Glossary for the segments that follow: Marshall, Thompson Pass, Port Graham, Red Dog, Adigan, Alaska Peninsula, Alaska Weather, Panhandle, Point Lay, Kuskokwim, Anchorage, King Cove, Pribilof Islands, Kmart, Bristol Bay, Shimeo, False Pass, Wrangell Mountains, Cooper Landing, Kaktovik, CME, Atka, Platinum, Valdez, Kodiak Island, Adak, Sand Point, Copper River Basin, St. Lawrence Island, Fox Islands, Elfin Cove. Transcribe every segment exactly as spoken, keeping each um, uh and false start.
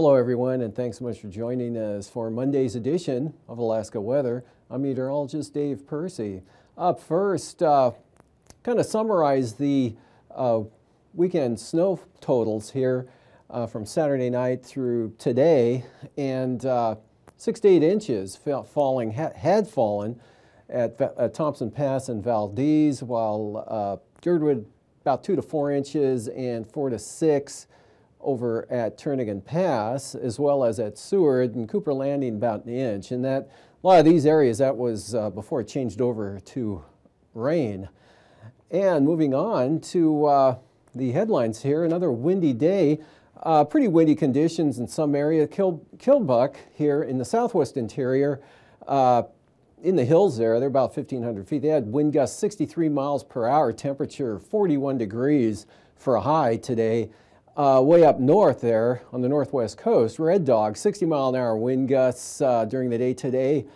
Hello everyone, and thanks so much for joining us for Monday's edition of Alaska Weather. I'm meteorologist Dave Percy. Up first, uh, kind of summarize the uh, weekend snow totals here uh, from Saturday night through today, and uh, six to eight inches fell, falling ha had fallen at, at Thompson Pass and Valdez, while uh, Girdwood about two to four inches and four to six over at Turnagain Pass, as well as at Seward and Cooper Landing about an inch. And that, a lot of these areas, that was uh, before it changed over to rain. And moving on to uh, the headlines here, another windy day, uh, pretty windy conditions in some area. Kil Kilbuck here in the southwest interior, uh, in the hills there, they're about fifteen hundred feet. They had wind gusts sixty-three miles per hour, temperature forty-one degrees for a high today. Uh, way up north there on the northwest coast, Red Dog, sixty mile an hour wind gusts uh, during the day today,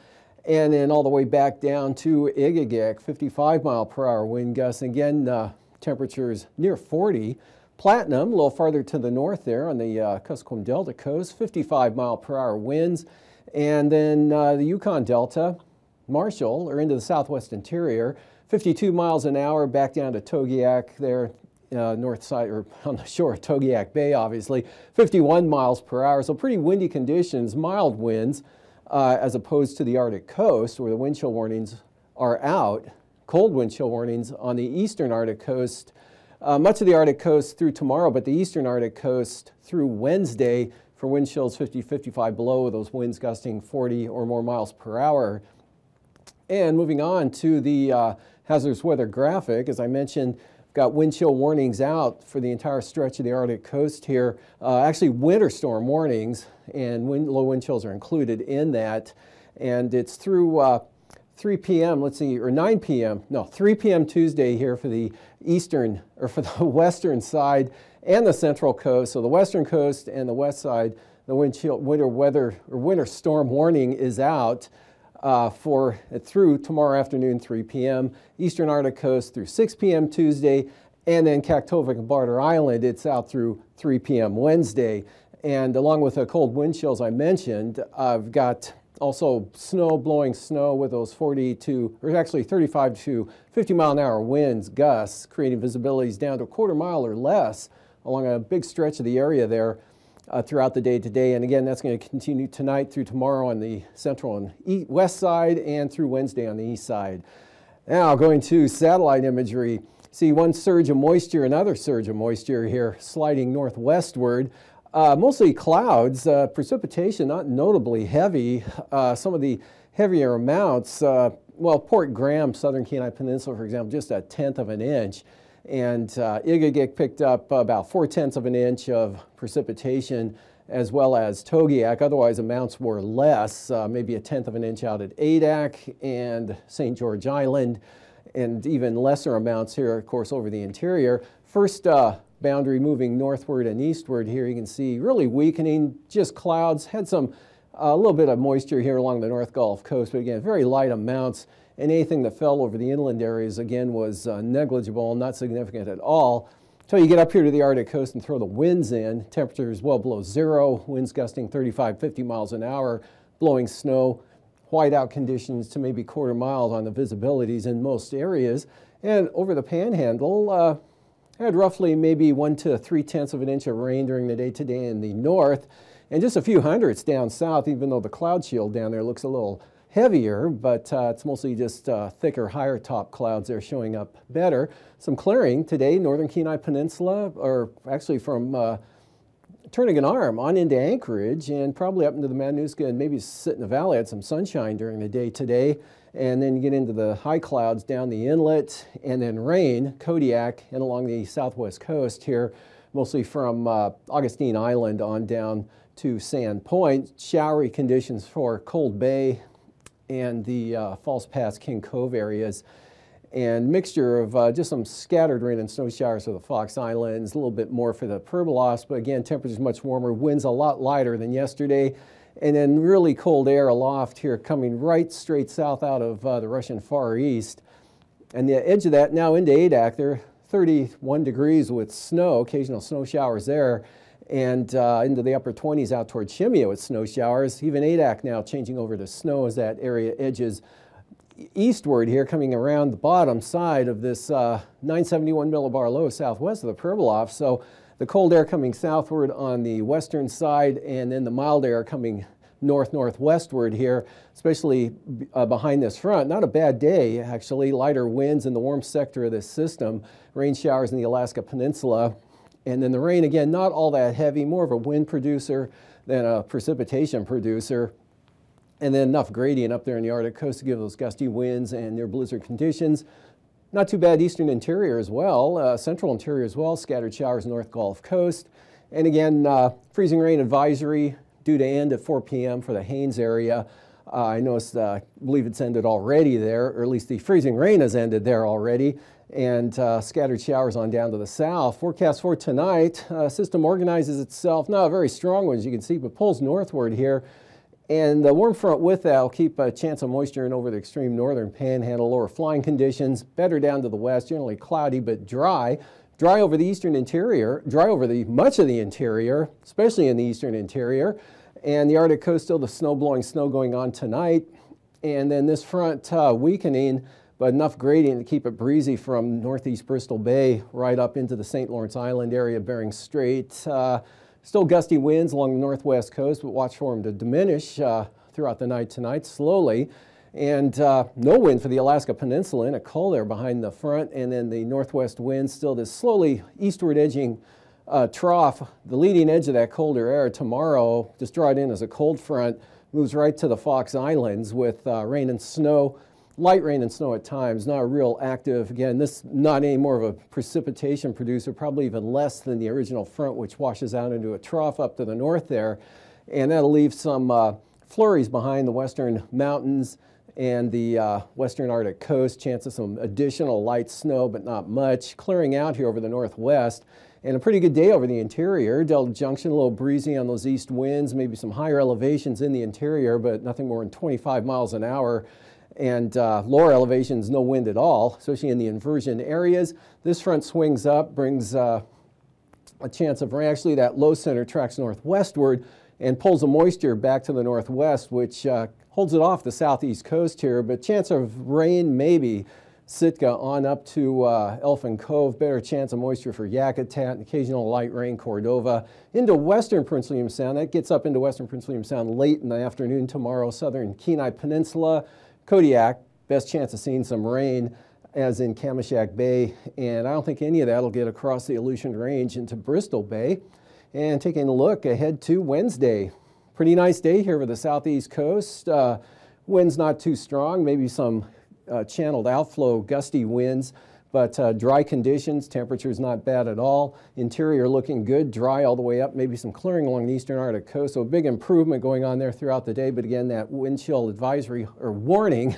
and then all the way back down to Igiugig, fifty-five mile per hour wind gusts. Again, uh, temperatures near forty. Platinum, a little farther to the north there on the uh, Kuskokwim Delta coast, fifty-five mile per hour winds, and then uh, the Yukon Delta, Marshall, or into the southwest interior, fifty-two miles an hour back down to Togiak there. Uh, north side or on the shore of Togiak Bay, obviously, fifty-one miles per hour. So pretty windy conditions, mild winds, uh, as opposed to the Arctic coast where the wind chill warnings are out. Cold wind chill warnings on the eastern Arctic coast, uh, much of the Arctic coast through tomorrow, but the eastern Arctic coast through Wednesday for wind chills fifty, fifty-five below, with those winds gusting forty or more miles per hour. And moving on to the uh, hazardous weather graphic, as I mentioned, got wind chill warnings out for the entire stretch of the Arctic coast here. Uh, actually, winter storm warnings and wind, low wind chills are included in that. And it's through uh, three p m, let's see, or nine p m, no, three p m Tuesday here for the eastern, or for the western side and the central coast. So the western coast and the west side, the wind chill, winter weather, or winter storm warning is out. Uh, for uh, through tomorrow afternoon, three p m Eastern Arctic coast through six p m Tuesday, and then Kaktovik and Barter Island, it's out through three p m Wednesday. And along with the cold wind chills I mentioned, I've got also snow, blowing snow with those forty to, or actually thirty-five to fifty mile an hour winds, gusts, creating visibilities down to a quarter mile or less along a big stretch of the area there. Uh, throughout the day today, and again that's going to continue tonight through tomorrow on the central and east, west side, and through Wednesday on the east side. Now going to satellite imagery, see one surge of moisture, another surge of moisture here sliding northwestward, uh, mostly clouds, uh, precipitation not notably heavy, uh, some of the heavier amounts, uh, well, Port Graham, southern Kenai Peninsula for example, just a tenth of an inch. And uh, Igiugig picked up about four-tenths of an inch of precipitation, as well as Togiak. Otherwise, amounts were less, uh, maybe a tenth of an inch out at Adak and Saint George Island, and even lesser amounts here, of course, over the interior. First uh, boundary moving northward and eastward here, you can see really weakening, just clouds. Had some, a uh, little bit of moisture here along the North Gulf Coast, but again, very light amounts. And anything that fell over the inland areas, again, was uh, negligible, not significant at all. Until you get up here to the Arctic coast and throw the winds in, temperatures well below zero, winds gusting thirty-five, fifty miles an hour, blowing snow, whiteout conditions to maybe quarter miles on the visibilities in most areas. And over the Panhandle, uh, had roughly maybe one to three-tenths of an inch of rain during the day today in the north, and just a few hundredths down south, even though the cloud shield down there looks a little heavier, but uh, it's mostly just uh, thicker, higher top clouds there showing up better. Some clearing today, northern Kenai Peninsula, or actually from uh, Turnagain Arm on into Anchorage, and probably up into the Matanuska and maybe Sitna Valley. Had some sunshine during the day today, and then you get into the high clouds down the inlet, and then rain, Kodiak, and along the southwest coast here, mostly from uh, Augustine Island on down to Sand Point. Showery conditions for Cold Bay and the uh, False Pass, King Cove areas, and mixture of uh, just some scattered rain and snow showers for the Fox Islands, a little bit more for the Pribilof, but again, temperatures much warmer, winds a lot lighter than yesterday, and then really cold air aloft here coming right straight south out of uh, the Russian Far East. And the edge of that now into Adak, they're thirty-one degrees with snow, occasional snow showers there, and uh, into the upper twenties out toward Shimeo with snow showers. Even Adak now changing over to snow as that area edges eastward here, coming around the bottom side of this uh, nine seventy-one millibar low southwest of the Pribilof. So the cold air coming southward on the western side, and then the mild air coming north-northwestward here, especially uh, behind this front. Not a bad day, actually. Lighter winds in the warm sector of this system. Rain showers in the Alaska Peninsula. And then the rain, again, not all that heavy, more of a wind producer than a precipitation producer. And then enough gradient up there in the Arctic coast to give those gusty winds and near blizzard conditions. Not too bad eastern interior as well, uh, central interior as well, scattered showers north Gulf Coast. And again, uh, freezing rain advisory due to end at four p m for the Haines area. Uh, I noticed, uh, I believe it's ended already there, or at least the freezing rain has ended there already, and uh, scattered showers on down to the south. Forecast for tonight, uh, system organizes itself, not a very strong one as you can see, but pulls northward here. And the warm front with that will keep a chance of moisture in over the extreme northern panhandle, lower flying conditions, better down to the west, generally cloudy but dry. Dry over the eastern interior, dry over the much of the interior, especially in the eastern interior. And the Arctic coast, still the snow blowing snow going on tonight. And then this front uh, weakening, but enough gradient to keep it breezy from northeast Bristol Bay right up into the Saint Lawrence Island area, Bering Strait. Uh, Still gusty winds along the northwest coast, but watch for them to diminish uh, throughout the night tonight, slowly. And uh, no wind for the Alaska Peninsula, and a cold air behind the front, and then the northwest wind, still this slowly eastward edging uh, trough. The leading edge of that colder air tomorrow, just draw it in as a cold front, moves right to the Fox Islands with uh, rain and snow, light rain and snow at times, not a real active, again, this not any more of a precipitation producer, probably even less than the original front, which washes out into a trough up to the north there. And that'll leave some uh, flurries behind the western mountains and the uh, western Arctic coast, chance of some additional light snow, but not much. Clearing out here over the northwest, and a pretty good day over the interior. Delta Junction, a little breezy on those east winds, maybe some higher elevations in the interior, but nothing more than twenty-five miles an hour. And uh, lower elevations, no wind at all, especially in the inversion areas. This front swings up, brings uh, a chance of rain. Actually, that low center tracks northwestward and pulls the moisture back to the northwest, which uh, holds it off the southeast coast here. But chance of rain, maybe Sitka on up to uh, Elfin Cove. Better chance of moisture for Yakutat, and occasional light rain, Cordova. Into western Prince William Sound, that gets up into western Prince William Sound late in the afternoon tomorrow. Southern Kenai Peninsula. Kodiak, best chance of seeing some rain, as in Kamishak Bay, and I don't think any of that will get across the Aleutian Range into Bristol Bay. And taking a look ahead to Wednesday. Pretty nice day here over the southeast coast. Uh, winds not too strong, maybe some uh, channeled outflow, gusty winds, but uh, dry conditions, temperatures not bad at all. Interior looking good, dry all the way up, maybe some clearing along the eastern Arctic coast, so a big improvement going on there throughout the day, but again, that wind chill advisory or warning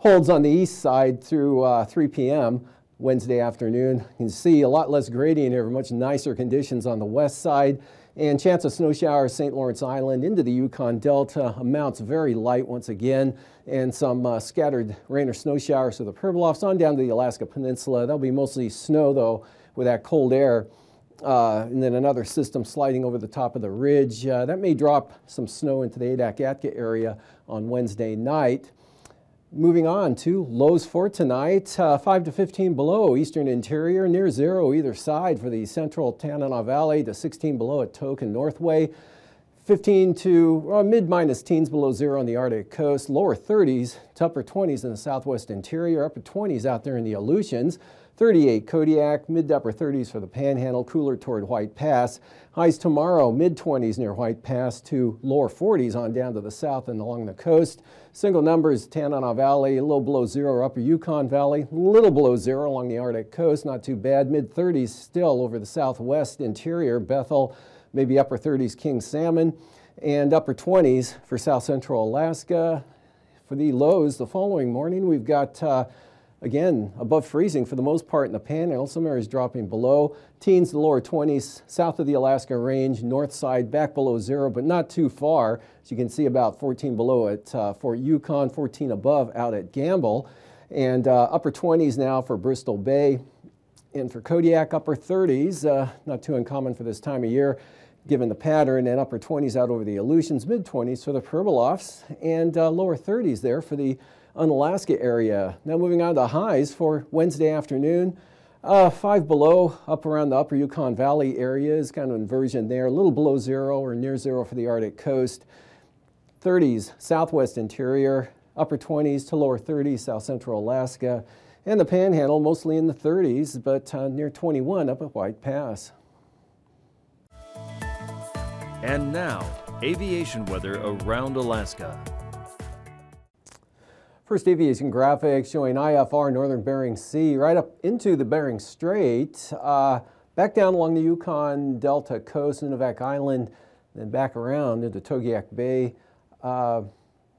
holds on the east side through uh, three p m Wednesday afternoon. You can see a lot less gradient here, much nicer conditions on the west side, and chance of snow showers, Saint Lawrence Island into the Yukon Delta, amounts very light once again, and some uh, scattered rain or snow showers to the Pribilofs on down to the Alaska Peninsula. That'll be mostly snow though with that cold air, uh, and then another system sliding over the top of the ridge. Uh, that may drop some snow into the Adak Atka area on Wednesday night. Moving on to lows for tonight, uh, five to fifteen below eastern interior, near zero either side for the central Tanana Valley, to sixteen below at Tok and Northway, fifteen to well, mid-minus teens below zero on the Arctic coast, lower thirties to upper twenties in the southwest interior, upper twenties out there in the Aleutians, thirty-eight Kodiak, mid to upper thirties for the Panhandle, cooler toward White Pass. Highs tomorrow, mid-twenties near White Pass to lower forties on down to the south and along the coast. Single numbers, Tanana Valley, a little below zero, or upper Yukon Valley, a little below zero along the Arctic coast, not too bad. Mid-thirties still over the southwest interior, Bethel, maybe upper thirties King Salmon, and upper twenties for south central Alaska. For the lows the following morning, we've got uh, again, above freezing for the most part in the Panhandle, some areas dropping below. Teens to lower twenties, south of the Alaska Range, north side, back below zero, but not too far. As you can see, about fourteen below at uh, Fort Yukon, fourteen above out at Gamble. And uh, upper twenties now for Bristol Bay. And for Kodiak, upper thirties, uh, not too uncommon for this time of year. given the pattern, and upper twenties out over the Aleutians, mid twenties for the Pribilofs, and uh, lower thirties there for the Unalaska area. Now moving on to highs for Wednesday afternoon. Uh, five below up around the upper Yukon Valley area is kind of inversion there, a little below zero or near zero for the Arctic coast. thirties southwest interior, upper twenties to lower thirties south central Alaska, and the Panhandle mostly in the thirties, but uh, near twenty-one up at White Pass. And now, aviation weather around Alaska. First aviation graphic showing I F R northern Bering Sea right up into the Bering Strait, uh, back down along the Yukon Delta coast, Adak Island, then back around into Togiak Bay, uh,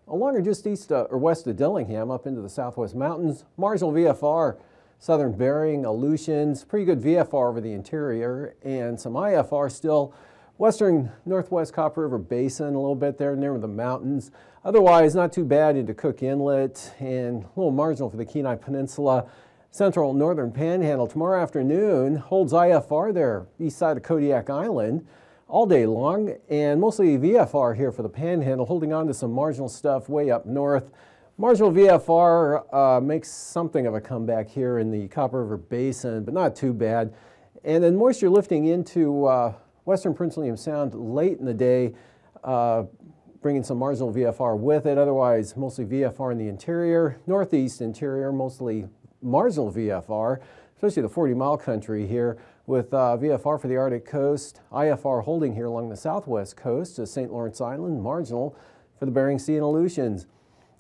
along or just east uh, or west of Dillingham up into the Southwest Mountains. Marginal V F R, southern Bering, Aleutians, pretty good V F R over the interior, and some I F R still. Western northwest Copper River Basin, a little bit there near the mountains. Otherwise, not too bad into Cook Inlet and a little marginal for the Kenai Peninsula. Central northern Panhandle tomorrow afternoon holds I F R there, east side of Kodiak Island, all day long, and mostly V F R here for the Panhandle, holding on to some marginal stuff way up north. Marginal V F R uh, makes something of a comeback here in the Copper River Basin, but not too bad. And then moisture lifting into Uh, Western Prince William Sound late in the day, uh, bringing some marginal V F R with it. Otherwise, mostly V F R in the interior. Northeast interior, mostly marginal V F R, especially the forty mile country here, with uh, V F R for the Arctic coast. I F R holding here along the southwest coast to Saint Lawrence Island, marginal for the Bering Sea and Aleutians.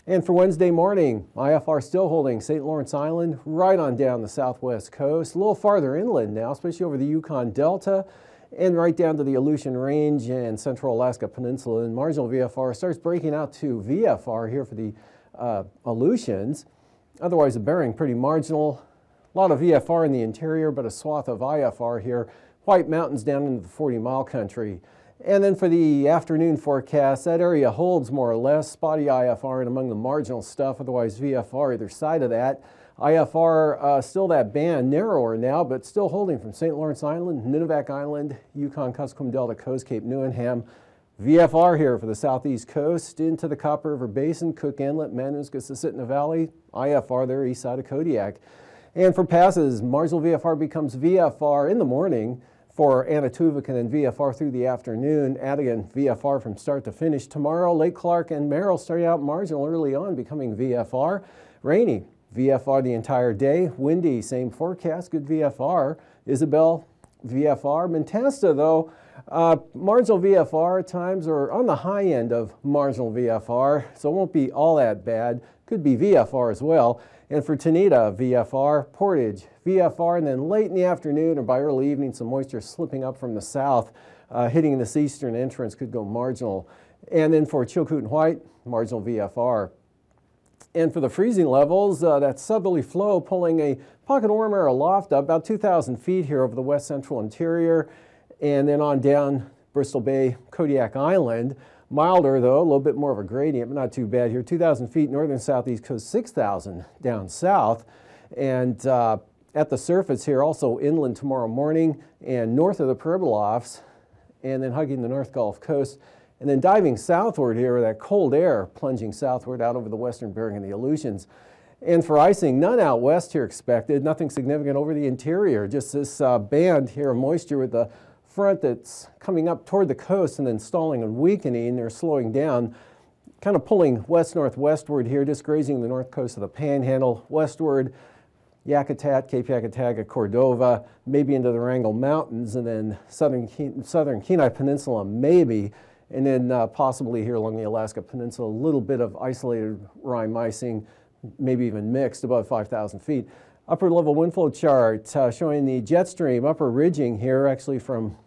And for Wednesday morning, I F R still holding Saint Lawrence Island right on down the southwest coast, a little farther inland now, especially over the Yukon Delta, and right down to the Aleutian Range and central Alaska Peninsula. And marginal V F R starts breaking out to V F R here for the uh, Aleutians. Otherwise, the Bering pretty marginal. A lot of V F R in the interior, but a swath of I F R here. White Mountains down into the forty mile country. And then for the afternoon forecast, that area holds more or less spotty I F R and among the marginal stuff, otherwise V F R either side of that. I F R uh, still that band, narrower now, but still holding from Saint Lawrence Island, Nunivak Island, Yukon Kuskokwim Delta Coast, Cape Newenham. V F R here for the southeast coast into the Copper River Basin, Cook Inlet, Manistositna Valley, I F R there east side of Kodiak. And for passes, marginal V F R becomes V F R in the morning for Anituvican and V F R through the afternoon. Adigan V F R from start to finish tomorrow. Lake Clark and Merrill starting out marginal early on, becoming V F R. Rainy V F R the entire day. Windy, same forecast, good V F R. Isabel, V F R. Mentasta, though, uh, marginal V F R at times, or on the high end of marginal V F R, so it won't be all that bad. Could be V F R as well. And for Tanita, V F R. Portage, V F R, and then late in the afternoon or by early evening, some moisture slipping up from the south, uh, hitting this eastern entrance, could go marginal. And then for Chilkoot and White, marginal V F R. And for the freezing levels, uh, that southerly flow pulling a pocket of warm air aloft up about two thousand feet here over the west central interior, and then on down Bristol Bay, Kodiak Island. Milder though, a little bit more of a gradient, but not too bad here. two thousand feet northern southeast coast, six thousand down south. And uh, at the surface here, also inland tomorrow morning and north of the Pribilofs, and then hugging the North Gulf Coast. And then diving southward here, that cold air plunging southward out over the western Bering and the Aleutians. And for icing, none out west here expected, nothing significant over the interior, just this uh, band here of moisture with the front that's coming up toward the coast and then stalling and weakening or slowing down, kind of pulling west-northwestward here, just grazing the north coast of the Panhandle, westward, Yakutat, Cape Yakutaga, Cordova, maybe into the Wrangell Mountains, and then southern, southern Kenai Peninsula, maybe. And then uh, possibly here along the Alaska Peninsula, a little bit of isolated rime icing, maybe even mixed above five thousand feet. Upper level wind flow chart uh, showing the jet stream, upper ridging here actually from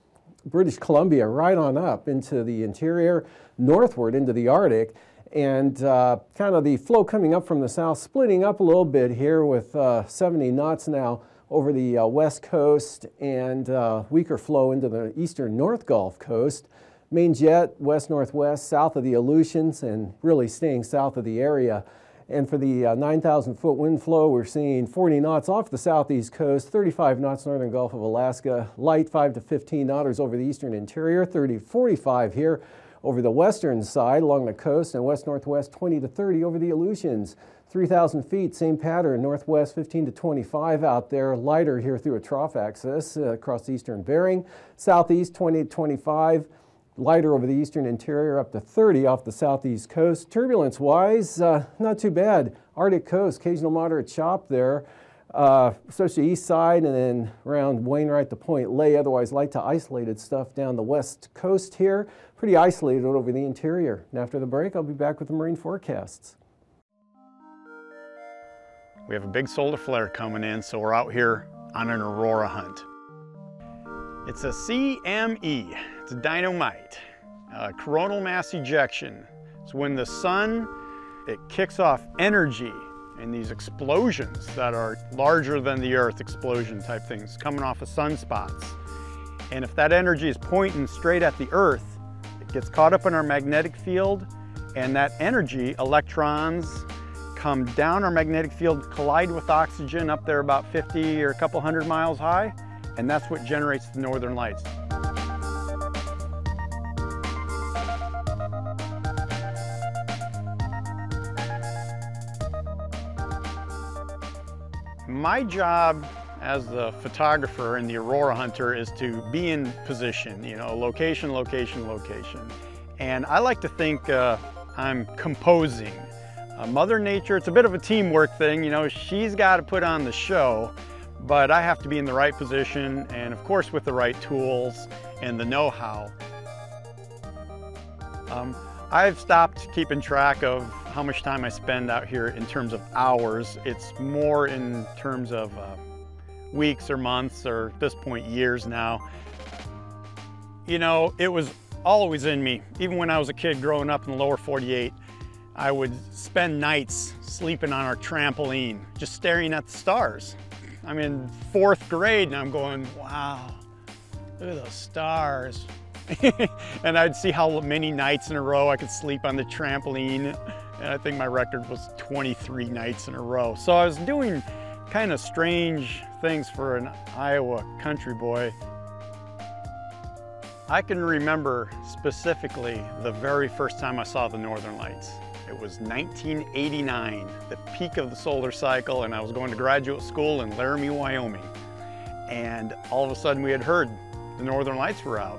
British Columbia right on up into the interior, northward into the Arctic, and uh, kind of the flow coming up from the south, splitting up a little bit here with uh, seventy knots now over the uh, west coast, and uh, weaker flow into the eastern North Gulf Coast. Main jet, west-northwest, south of the Aleutians, and really staying south of the area. And for the uh, nine thousand foot wind flow, we're seeing forty knots off the southeast coast, thirty-five knots northern Gulf of Alaska, light five to fifteen knotters over the eastern interior, thirty to forty-five here over the western side along the coast, and west-northwest twenty to thirty over the Aleutians. three thousand feet, same pattern, northwest fifteen to twenty-five out there, lighter here through a trough axis uh, across the eastern Bering, southeast twenty to twenty-five. Lighter over the eastern interior, up to thirty off the southeast coast. Turbulence-wise, uh, not too bad. Arctic coast, occasional moderate chop there, uh, especially east side and then around Wainwright to Point Lay. Otherwise, light to isolated stuff down the west coast here. Pretty isolated over the interior. And after the break, I'll be back with the marine forecasts. We have a big solar flare coming in, so we're out here on an aurora hunt. It's a C M E. It's dynamite, uh, coronal mass ejection. It's when the sun, it kicks off energy in these explosions that are larger than the Earth explosion type things coming off of sunspots. And if that energy is pointing straight at the Earth, it gets caught up in our magnetic field, and that energy, electrons, come down our magnetic field, collide with oxygen up there about fifty or a couple hundred miles high, and that's what generates the northern lights. My job as the photographer and the aurora hunter is to be in position, you know, location, location, location. And I like to think uh, I'm composing. Uh, Mother Nature, it's a bit of a teamwork thing, you know, she's got to put on the show, but I have to be in the right position and, of course, with the right tools and the know-how. Um, I've stopped keeping track of how much time I spend out here in terms of hours. It's more in terms of uh, weeks or months, or at this point years now. You know, it was always in me. Even when I was a kid growing up in the lower forty-eight, I would spend nights sleeping on our trampoline, just staring at the stars. I'm in fourth grade and I'm going, wow, look at those stars. And I'd see how many nights in a row I could sleep on the trampoline. And I think my record was twenty-three nights in a row. So I was doing kind of strange things for an Iowa country boy. I can remember specifically the very first time I saw the Northern Lights. It was nineteen eighty-nine, the peak of the solar cycle, and I was going to graduate school in Laramie, Wyoming. And all of a sudden we had heard the Northern Lights were out.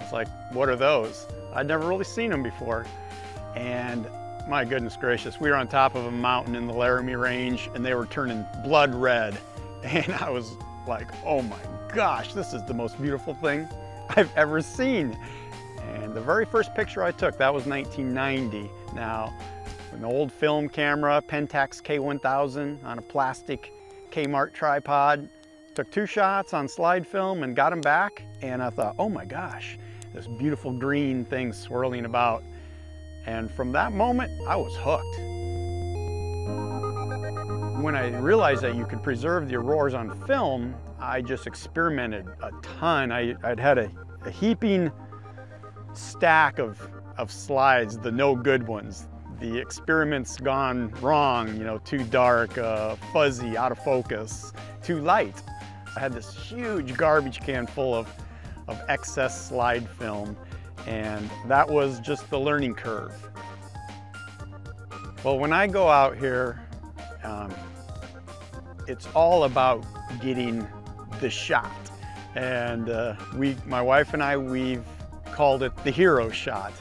It's like, what are those? I'd never really seen them before. And my goodness gracious, we were on top of a mountain in the Laramie Range and they were turning blood red. And I was like, oh my gosh, this is the most beautiful thing I've ever seen. And the very first picture I took, that was nineteen ninety. Now, an old film camera, Pentax K one thousand on a plastic Kmart tripod. Took two shots on slide film and got them back. And I thought, oh my gosh, this beautiful green thing swirling about. And from that moment, I was hooked. When I realized that you could preserve the auroras on film, I just experimented a ton. I, I'd had a, a heaping stack of, of slides, the no good ones. The experiments gone wrong, you know, too dark, uh, fuzzy, out of focus, too light. I had this huge garbage can full of, of excess slide film. And that was just the learning curve. Well, when I go out here, um, it's all about getting the shot. And uh, we, my wife and I, we've called it the hero shot.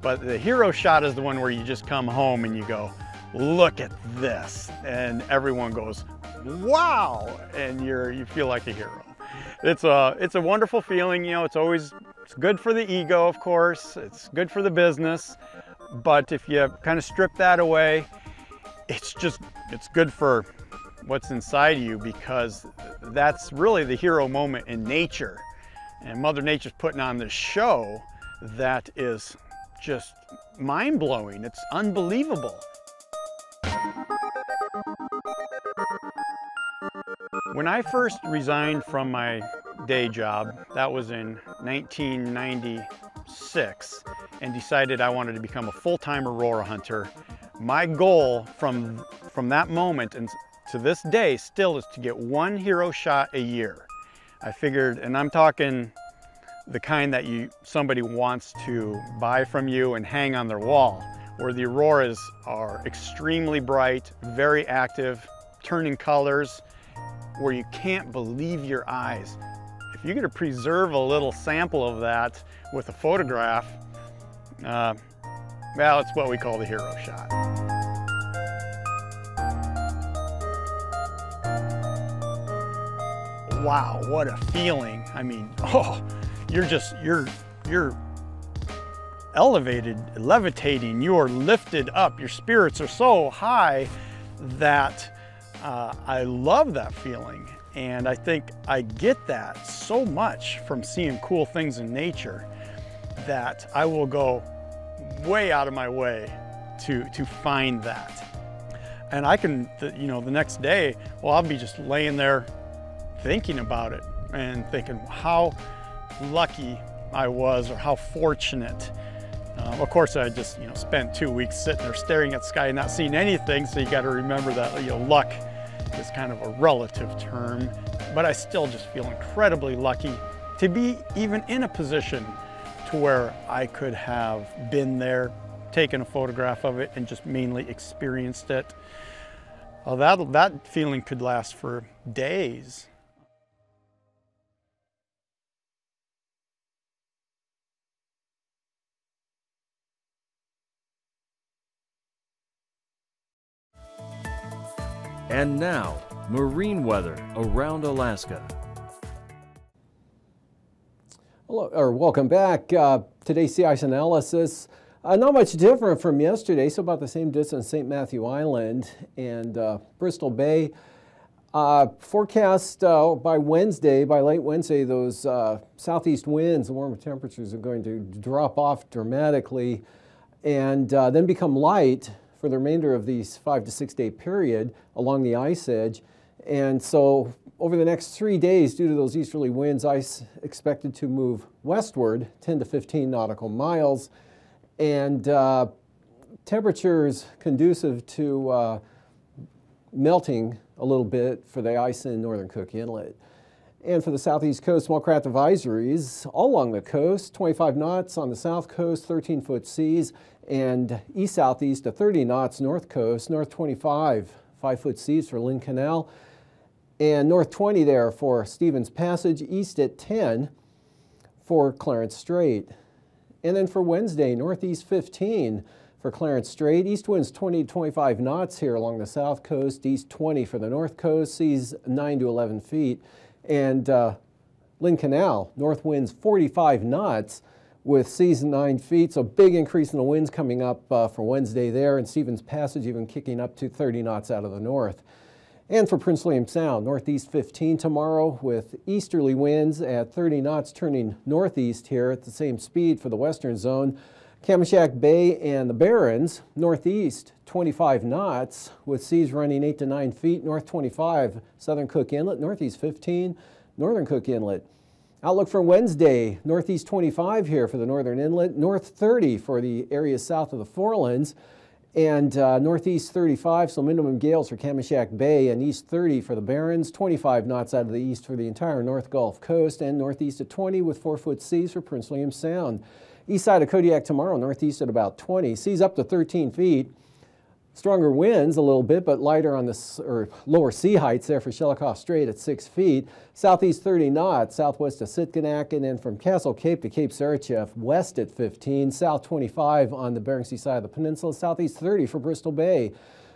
But the hero shot is the one where you just come home and you go, look at this. And everyone goes, wow. And you're, you feel like a hero. It's a, it's a wonderful feeling, you know, it's always, it's good for the ego, of course, it's good for the business, but if you kind of strip that away, it's just, it's good for what's inside you, because that's really the hero moment in nature. And Mother Nature's putting on this show that is just mind-blowing, it's unbelievable. When I first resigned from my day job, that was in nineteen ninety-six, and decided I wanted to become a full-time aurora hunter, My goal from, from that moment and to this day still is to get one hero shot a year. I figured, and I'm talking the kind that you somebody wants to buy from you and hang on their wall, where the auroras are extremely bright, very active, turning colors, where you can't believe your eyes. If you're gonna preserve a little sample of that with a photograph, uh, well, it's what we call the hero shot. Wow, what a feeling. I mean, oh, you're just, you're, you're elevated, levitating, you are lifted up. Your spirits are so high that uh, I love that feeling. And I think I get that so much from seeing cool things in nature that I will go way out of my way to, to find that. And I can, you know, the next day, well, I'll be just laying there thinking about it and thinking how lucky I was or how fortunate. Uh, of course, I just, you know, spent two weeks sitting there staring at the sky and not seeing anything, so you got to remember that, you know, luck is kind of a relative term, but I still just feel incredibly lucky to be even in a position to where I could have been there, taken a photograph of it, and just mainly experienced it. Well, that, that feeling could last for days. And now, marine weather around Alaska. Hello, or welcome back. Uh, today's sea ice analysis, uh, not much different from yesterday, so about the same distance, Saint Matthew Island and uh, Bristol Bay. Uh, forecast uh, by Wednesday, by late Wednesday, those uh, southeast winds, the warmer temperatures are going to drop off dramatically and uh, then become light for the remainder of these five to six day period along the ice edge. And so over the next three days, due to those easterly winds, ice expected to move westward ten to fifteen nautical miles. And uh, temperatures conducive to uh, melting a little bit for the ice in northern Cook Inlet. And for the southeast coast, small craft advisories all along the coast, twenty-five knots on the south coast, thirteen foot seas, and east-southeast to thirty knots north coast, north twenty-five, five foot seas for Lynn Canal, and north twenty there for Stevens Passage, east at ten for Clarence Strait. And then for Wednesday, northeast fifteen for Clarence Strait, east winds twenty to twenty-five knots here along the south coast, east twenty for the north coast, seas nine to eleven feet, and uh, Lynn Canal, north winds forty-five knots with seas nine feet, so big increase in the winds coming up uh, for Wednesday there, and Stevens Passage even kicking up to thirty knots out of the north. And for Prince William Sound, northeast fifteen tomorrow with easterly winds at thirty knots turning northeast here at the same speed for the western zone. Kamishak Bay and the Barrens, northeast twenty-five knots with seas running eight to nine feet, north twenty-five, southern Cook Inlet, northeast fifteen, northern Cook Inlet. Outlook for Wednesday, northeast twenty-five here for the northern inlet, north thirty for the areas south of the Forelands, and uh, northeast thirty-five, so minimum gales for Kamishak Bay, and east thirty for the Barrens, twenty-five knots out of the east for the entire North Gulf Coast, and northeast at twenty with four foot seas for Prince William Sound. East side of Kodiak tomorrow, northeast at about twenty, seas up to thirteen feet. Stronger winds a little bit, but lighter on the or lower sea heights there for Shelikof Strait at six feet. Southeast thirty knots, southwest of Sitkanak, and then from Castle Cape to Cape Sarachev, west at fifteen, south twenty-five on the Bering Sea side of the peninsula, southeast thirty for Bristol Bay,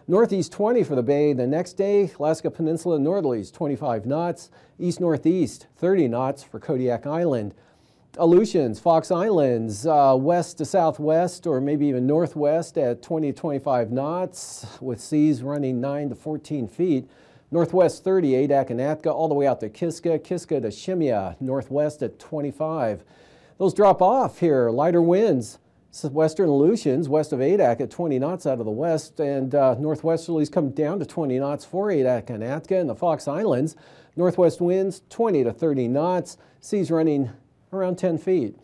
northeast twenty for the bay. The next day, Alaska Peninsula northerlies twenty-five knots, east northeast thirty knots for Kodiak Island. Aleutians, Fox Islands, uh, west to southwest or maybe even northwest at twenty to twenty-five knots with seas running nine to fourteen feet. Northwest thirty, Adak and Atka all the way out to Kiska, Kiska to Shimya, northwest at twenty-five. Those drop off here, lighter winds. Western Aleutians, west of Adak at twenty knots out of the west, and uh, northwesterlies come down to twenty knots for Adak and Atka and the Fox Islands. Northwest winds twenty to thirty knots, seas running around ten feet.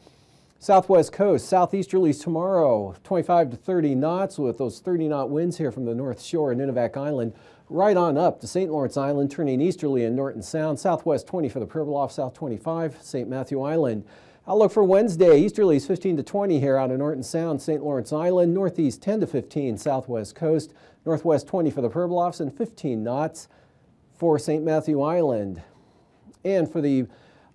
Southwest coast, southeasterlies tomorrow, twenty-five to thirty knots with those thirty knot winds here from the North Shore and Nunivak Island. Right on up to Saint Lawrence Island, turning easterly in Norton Sound. Southwest twenty for the Pribilof, south twenty-five, Saint Matthew Island. Outlook for Wednesday, easterlies fifteen to twenty here out of Norton Sound, Saint Lawrence Island. Northeast ten to fifteen, southwest coast. Northwest twenty for the Pribilofs and fifteen knots for Saint Matthew Island. And for the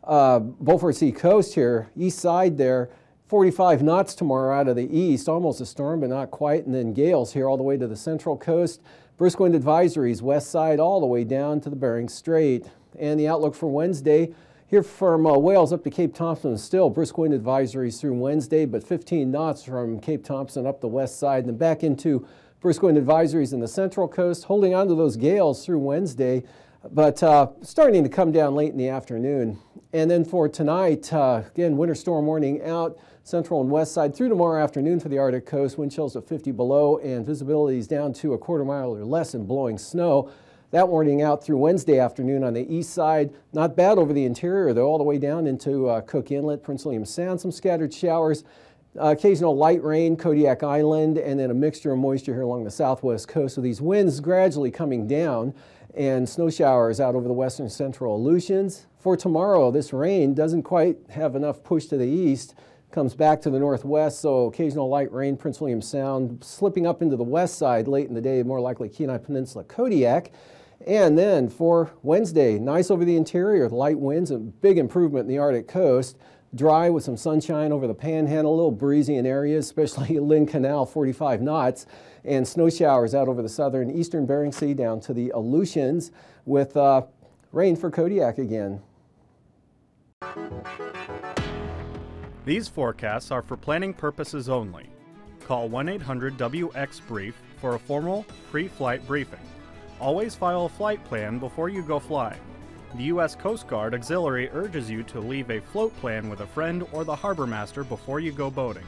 Uh, Beaufort Sea coast here, east side there, forty-five knots tomorrow out of the east, almost a storm but not quite, and then gales here all the way to the central coast. Brisk wind advisories west side all the way down to the Bering Strait. And the outlook for Wednesday here from uh, Wales up to Cape Thompson is still brisk wind advisories through Wednesday, but fifteen knots from Cape Thompson up the west side, and then back into brisk wind advisories in the central coast, holding on to those gales through Wednesday, but uh, starting to come down late in the afternoon. And then for tonight, uh, again, winter storm warning out, central and west side through tomorrow afternoon for the Arctic coast. Wind chills at fifty below and visibility is down to a quarter mile or less in blowing snow. That warning out through Wednesday afternoon on the east side. Not bad over the interior, though, all the way down into uh, Cook Inlet, Prince William Sound, some scattered showers. Uh, occasional light rain, Kodiak Island, and then a mixture of moisture here along the southwest coast. So these winds gradually coming down and snow showers out over the western central Aleutians. For tomorrow, this rain doesn't quite have enough push to the east, comes back to the northwest, so occasional light rain, Prince William Sound, slipping up into the west side late in the day, more likely Kenai Peninsula, Kodiak. And then for Wednesday, nice over the interior, light winds, a big improvement in the Arctic coast. Dry with some sunshine over the Panhandle, a little breezy in areas, especially Lynn Canal, forty-five knots, and snow showers out over the southern eastern Bering Sea down to the Aleutians with uh, rain for Kodiak again. These forecasts are for planning purposes only. Call one eight hundred W X brief for a formal pre-flight briefing. Always file a flight plan before you go flying. The U S Coast Guard Auxiliary urges you to leave a float plan with a friend or the harbor master before you go boating.